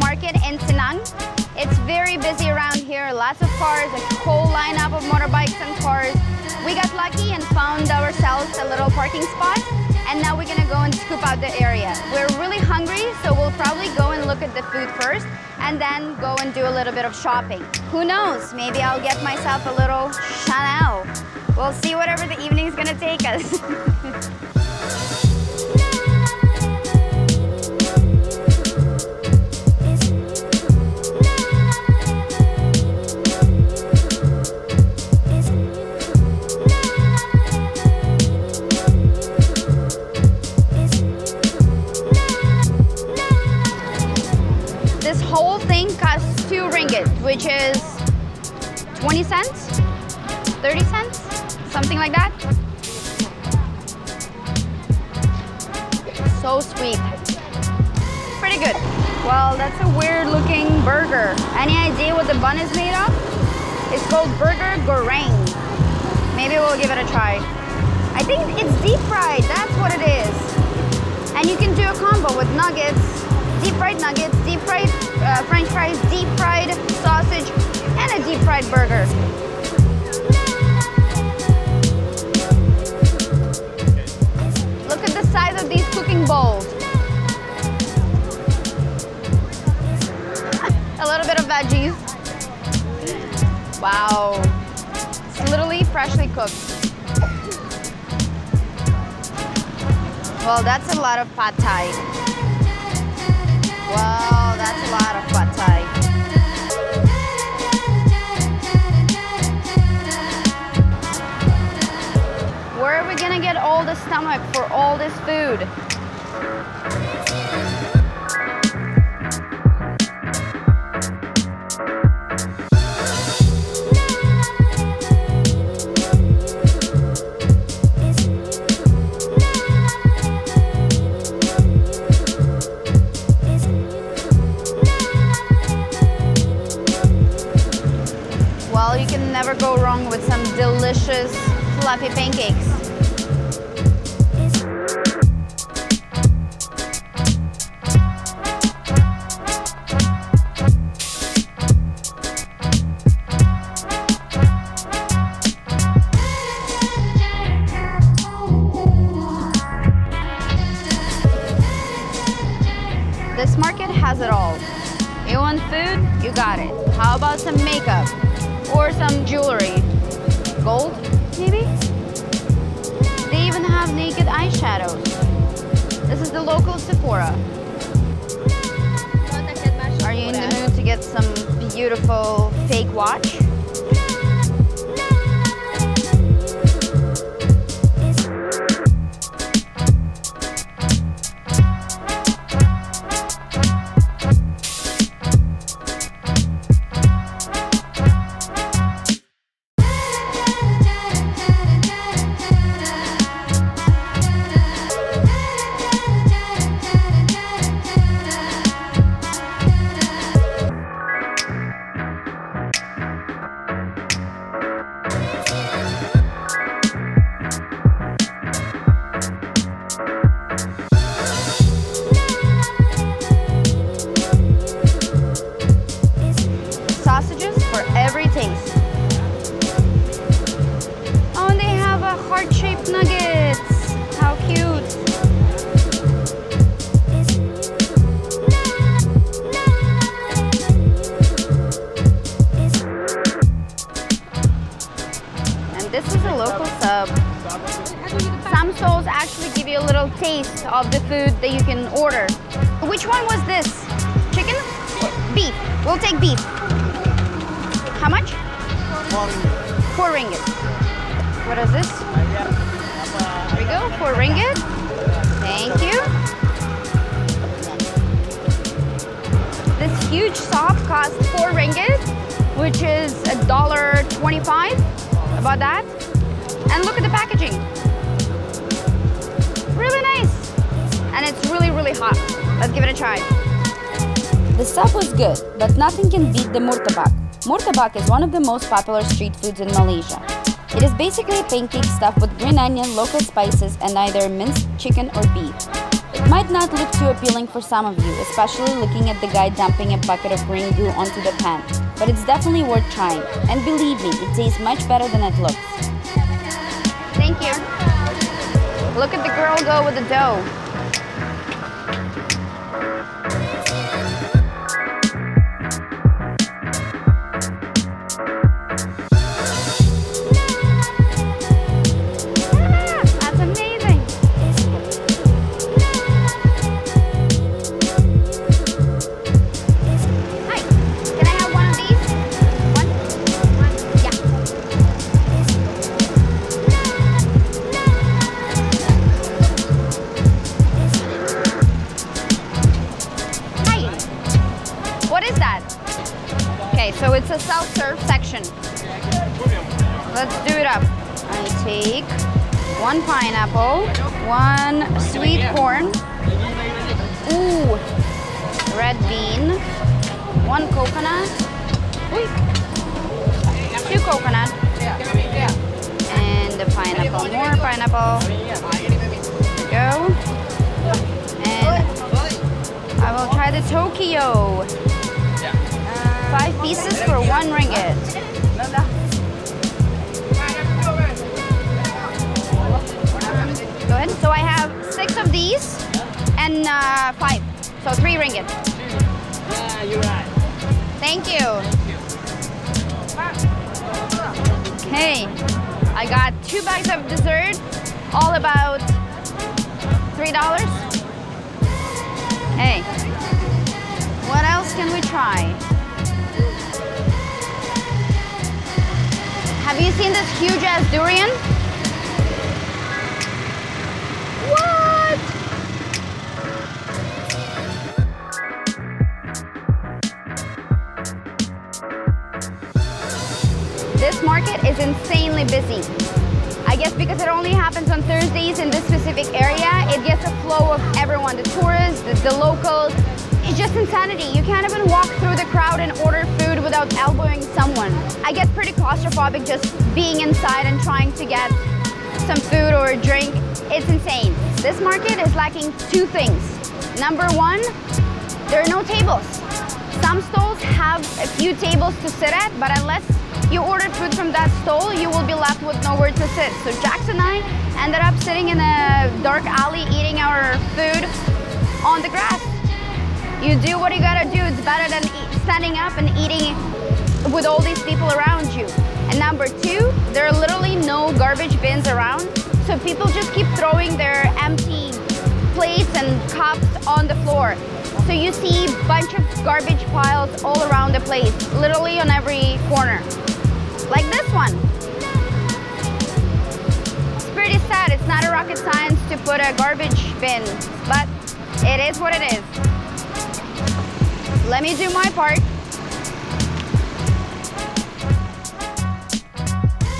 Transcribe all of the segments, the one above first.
market in Cenang. It's very busy around here, lots of cars, a whole lineup of motorbikes and cars. We got lucky and found ourselves a little parking spot, and now we're gonna go and scoop out the area. We're really hungry, so we'll probably go and look at the food first, and then go and do a little bit of shopping. Who knows, maybe I'll get myself a little Chanel. We'll see whatever the evening's gonna take us. This whole thing costs 2 ringgit, which is 20 cents, 30 cents, something like that. So sweet. Pretty good. Well, that's a weird looking burger. Any idea what the bun is made of? It's called burger goreng. Maybe we'll give it a try. I think it's deep fried, that's what it is. And you can do a combo with nuggets. Deep fried nuggets, deep fried French fries, deep fried sausage, and a deep fried burger. Look at the size of these cooking bowls. A little bit of veggies. Wow. It's literally freshly cooked. Well, that's a lot of Pad Thai. Wow, that's a lot of Pad Thai. Where are we gonna get all the stomach for all this food? Well, you can never go wrong with some delicious fluffy pancakes. This market has it all. You want food? You got it. How about some makeup? Or some jewelry. Gold, maybe? They even have naked eyeshadows. This is the local Sephora. Are you in the mood to get some beautiful fake watch? Some stalls actually give you a little taste of the food that you can order. Which one was this? Chicken? Beef. We'll take beef. How much? 4 ringgit. What is this? Here we go, 4 ringgit. Thank you. This huge sop costs 4 ringgit, which is $1.25, about that. And look at the packaging. Really nice. And it's really, really hot. Let's give it a try. The sop was good, but nothing can beat the murtabak. Murtabak is one of the most popular street foods in Malaysia. It is basically a pancake stuffed with green onion, local spices, and either minced chicken or beef. might not look too appealing for some of you, especially looking at the guy dumping a bucket of green goo onto the pan, but it's definitely worth trying, and believe me, it tastes much better than it looks. Thank you. Look at the girl go with the dough. So it's a self-serve section. Let's do it up. I take one pineapple, one sweet corn, ooh, red bean, one coconut, two coconut, and a pineapple, more pineapple. There we go. And I will try the Tokyo. 5 pieces for 1 ringgit. Go ahead. So I have 6 of these and 5. So 3 ringgit. You're right. Thank you. Okay. I got 2 bags of dessert, all about $3. Hey. What else can we try? Have you seen this huge-ass durian? What? This market is insanely busy. I guess because it only happens on Thursdays in this specific area, it gets a flow of everyone, the tourists, the locals. It's just insanity. You can't even walk through the crowd and order food without elbowing someone. I get pretty claustrophobic just being inside and trying to get some food or a drink. It's insane. This market is lacking 2 things. Number 1, there are no tables. Some stalls have a few tables to sit at, but unless you ordered food from that stall, you will be left with nowhere to sit. So Jax and I ended up sitting in a dark alley eating our food on the grass. You do what you gotta do. It's better than standing up and eating with all these people around you. And number 2, there are literally no garbage bins around. So people just keep throwing their empty plates and cups on the floor. So you see a bunch of garbage piles all around the place, literally on every corner. Like this one. It's pretty sad. It's not a rocket science to put a garbage bin, but it is what it is. Let me do my part.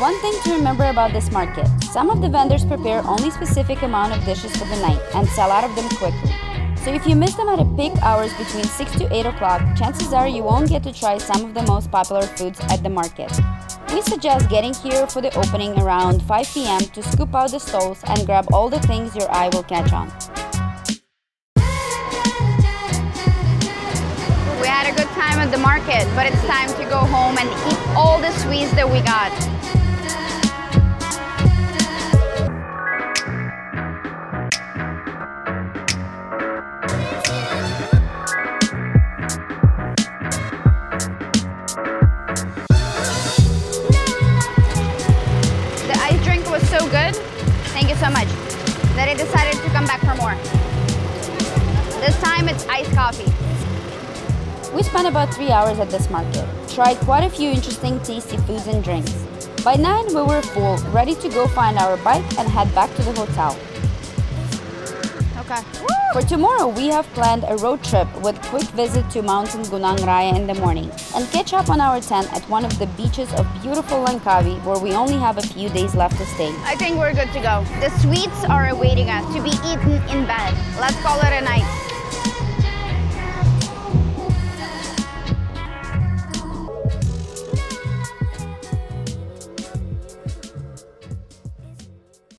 One thing to remember about this market, some of the vendors prepare only specific amount of dishes for the night and sell out of them quickly. So if you miss them at a peak hours between 6 to 8 o'clock, chances are you won't get to try some of the most popular foods at the market. We suggest getting here for the opening around 5 p.m. to scoop out the stalls and grab all the things your eye will catch on. Had a good time at the market, but it's time to go home and eat all the sweets that we got. The ice drink was so good, thank you so much, that I decided to come back for more. This time it's iced coffee. We spent about 3 hours at this market, tried quite a few interesting tasty foods and drinks. By 9 we were full, ready to go find our bike and head back to the hotel. Okay. Woo! For tomorrow we have planned a road trip with quick visit to mountain Gunung Raya in the morning and catch up on our tent at one of the beaches of beautiful Langkawi where we only have a few days left to stay. I think we're good to go. The sweets are awaiting us to be eaten in bed. Let's call it a night.